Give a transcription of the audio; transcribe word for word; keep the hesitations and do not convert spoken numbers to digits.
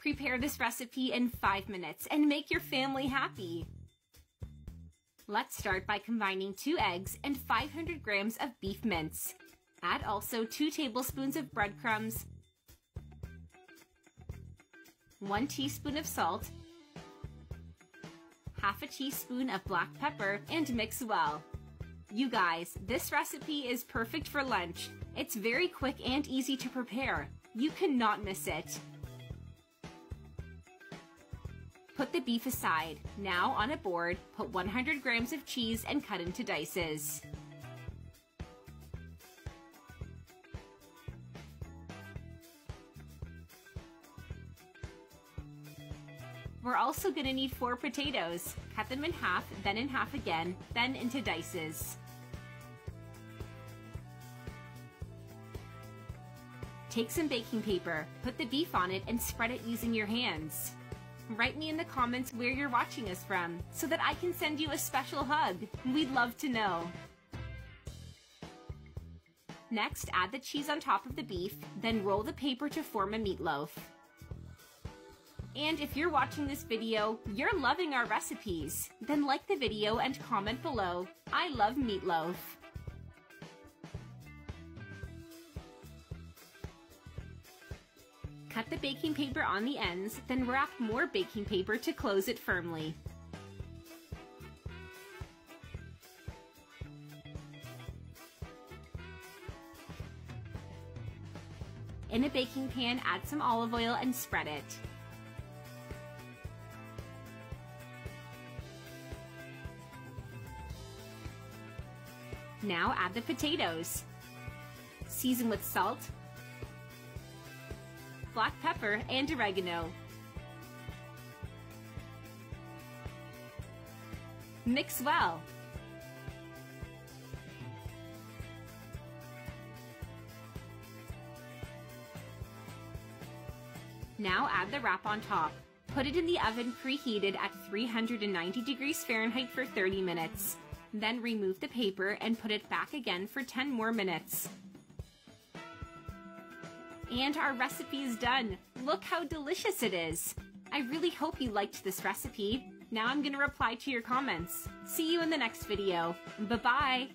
Prepare this recipe in five minutes and make your family happy. Let's start by combining two eggs and five hundred grams of beef mince. Add also two tablespoons of breadcrumbs, one teaspoon of salt, half a teaspoon of black pepper, and mix well. You guys, this recipe is perfect for lunch. It's very quick and easy to prepare. You cannot miss it. Put the beef aside. Now on a board, put one hundred grams of cheese and cut into dices. We're also going to need four potatoes. Cut them in half, then in half again, then into dices. Take some baking paper, put the beef on it, and spread it using your hands. Write me in the comments where you're watching us from so that I can send you a special hug. We'd love to know. Next, add the cheese on top of the beef, then roll the paper to form a meatloaf. And if you're watching this video, you're loving our recipes, then like the video and comment below, "I love meatloaf." Cut the baking paper on the ends, then wrap more baking paper to close it firmly. In a baking pan, add some olive oil and spread it. Now add the potatoes. Season with salt, black pepper, and oregano. Mix well. Now add the wrap on top. Put it in the oven preheated at three hundred ninety degrees Fahrenheit for thirty minutes. Then remove the paper and put it back again for ten more minutes. And our recipe is done! Look how delicious it is! I really hope you liked this recipe. Now I'm going to reply to your comments. See you in the next video. Bye-bye!